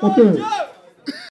Okay.